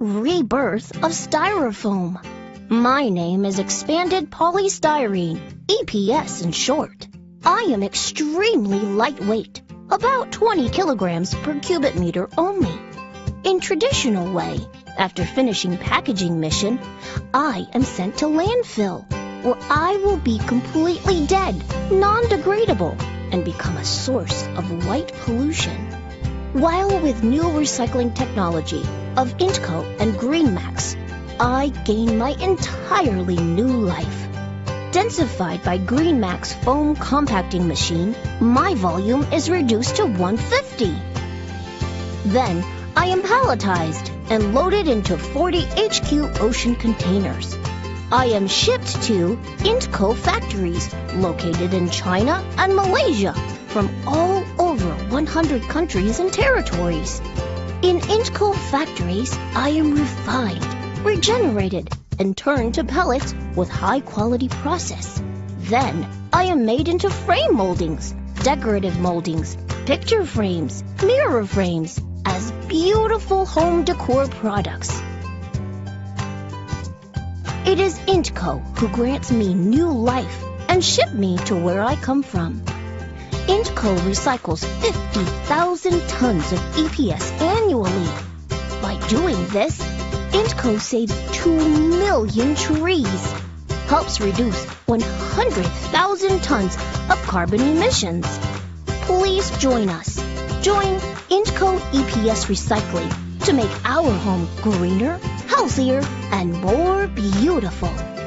Rebirth of Styrofoam. My name is Expanded Polystyrene, EPS in short. I am extremely lightweight, about 20 kilograms per cubic meter only. In traditional way, after finishing packaging mission, I am sent to landfill, where I will be completely dead, non-degradable, and become a source of white pollution. While with new recycling technology of Intco and GreenMax, I gain my entirely new life. Densified by GreenMax foam compacting machine, my volume is reduced to 150. Then I am palletized and loaded into 40 HQ ocean containers. I am shipped to Intco factories located in China and Malaysia from all over 100 countries and territories. In Intco factories, I am refined, regenerated, and turned to pellets with high-quality process. Then, I am made into frame moldings, decorative moldings, picture frames, mirror frames, as beautiful home decor products. It is Intco who grants me new life and ships me to where I come from. Intco recycles 50,000 tons of EPS annually. By doing this, Intco saves 2 million trees, helps reduce 100,000 tons of carbon emissions. Please join us. Join Intco EPS Recycling to make our home greener, healthier, and more beautiful.